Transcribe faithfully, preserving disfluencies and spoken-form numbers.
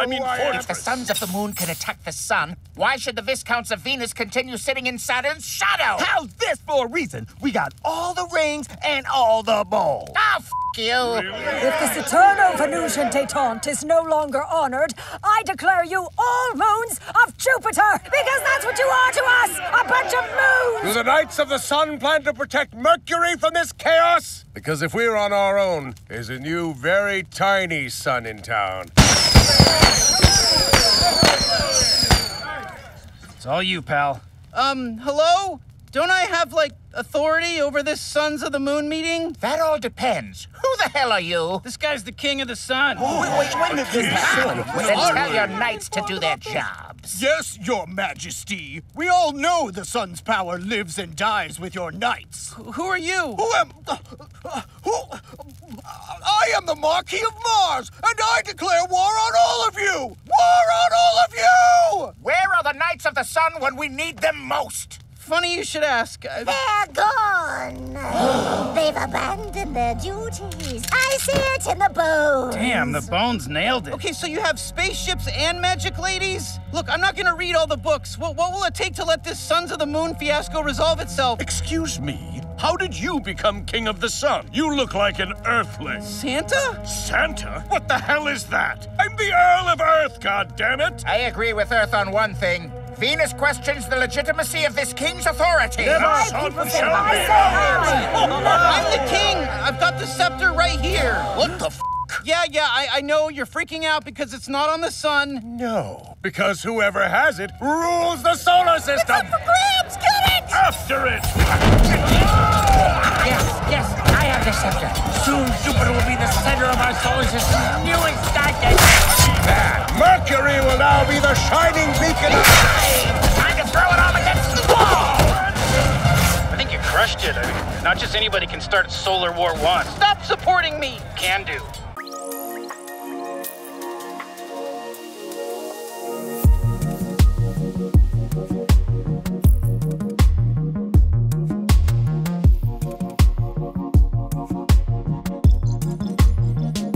I mean fortress. If the Sons of the Moon can attack the sun, why should the Viscounts of Venus continue sitting in Saturn's shadow? How's this for a reason? We got all the rings and all the balls. Oh, f*** you. If the Saturnal Venusian detente is no longer honored, I declare you all moons of Jupiter, because that's what you are to us, a bunch of moons. Do the Knights of the Sun plan to protect Mercury from this chaos? Because if we're on our own, there's a new, very tiny sun in town. It's all you, pal. Um, hello? Don't I have, like, authority over this Sons of the Moon meeting? That all depends. Who the hell are you? This guy's the king of the sun. Oh, wait, wait, wait a minute. Yeah. Well, then tell your knights to do their jobs. Yes, your majesty. We all know the sun's power lives and dies with your knights. Wh who are you? Who am... Uh, uh, who... Uh, I am the Marquis of Mars, and I declare war on all of you! War on all of you! Where are the Knights of the Sun when we need them most? Funny you should ask. They're gone. They've abandoned their duties. I see it in the bones. Damn, the bones nailed it. Okay, so you have spaceships and magic ladies? Look, I'm not gonna read all the books. What, what will it take to let this Sons of the Moon fiasco resolve itself? Excuse me, how did you become King of the Sun? You look like an earthling. Santa? Santa? What the hell is that? I'm the Earl of Earth, goddammit! I agree with Earth on one thing. Venus questions the legitimacy of this king's authority. Never shall we shall be. I'm the king. I've got the scepter right here. What the f***? Yeah, yeah, I, I know you're freaking out because it's not on the sun. No, because whoever has it rules the solar system. It's up for grabs. Get it! After it! Yes, yes, I have the scepter. Soon Jupiter will be the center of our solar system. New and that Mercury will now be the shining beacon of light! Time to throw it all against the wall! I think you crushed it. I mean, not just anybody can start Solar War One. Stop supporting me! Can do.